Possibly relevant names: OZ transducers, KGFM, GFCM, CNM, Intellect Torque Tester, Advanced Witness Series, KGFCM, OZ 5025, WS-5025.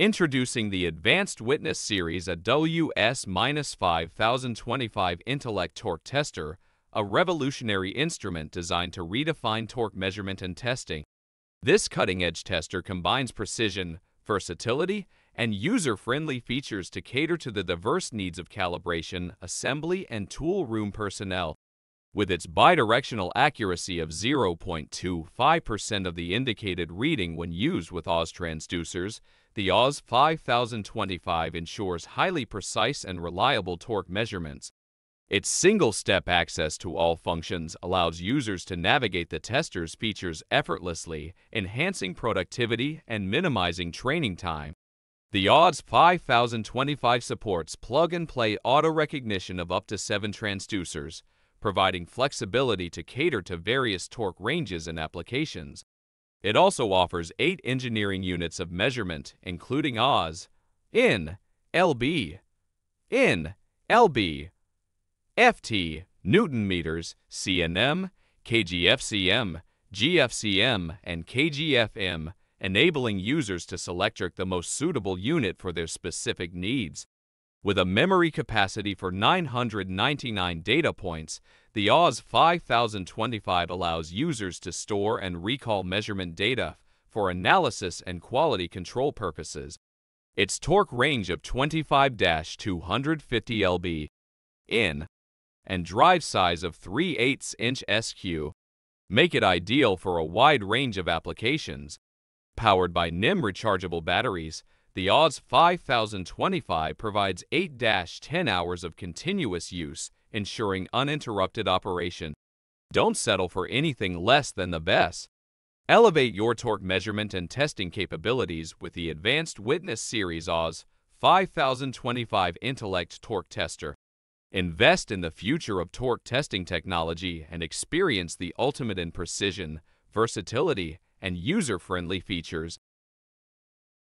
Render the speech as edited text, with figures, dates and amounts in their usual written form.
Introducing the Advanced Witness Series, a WS-5025 Intellect Torque Tester, a revolutionary instrument designed to redefine torque measurement and testing. This cutting-edge tester combines precision, versatility, and user-friendly features to cater to the diverse needs of calibration, assembly, and tool room personnel. With its bidirectional accuracy of 0.25% of the indicated reading when used with OZ transducers, the OZ 5025 ensures highly precise and reliable torque measurements. Its single-step access to all functions allows users to navigate the tester's features effortlessly, enhancing productivity and minimizing training time. The OZ 5025 supports plug-and-play auto-recognition of up to 7 transducers, providing flexibility to cater to various torque ranges and applications. It also offers 8 engineering units of measurement, including OZ, IN, LB, FT, Newton meters, CNM, KGFCM, GFCM, and KGFM, enabling users to select the most suitable unit for their specific needs. With a memory capacity for 999 data points, the OZ 5025 allows users to store and recall measurement data for analysis and quality control purposes. Its torque range of 25-250 lb/in and drive size of 3/8-inch SQ make it ideal for a wide range of applications. Powered by NIM rechargeable batteries, the OZ 5025 provides 8-10 hours of continuous use, ensuring uninterrupted operation. Don't settle for anything less than the best. Elevate your torque measurement and testing capabilities with the Advanced Witness Series OZ 5025 Intellect Torque Tester. Invest in the future of torque testing technology and experience the ultimate in precision, versatility, and user-friendly features.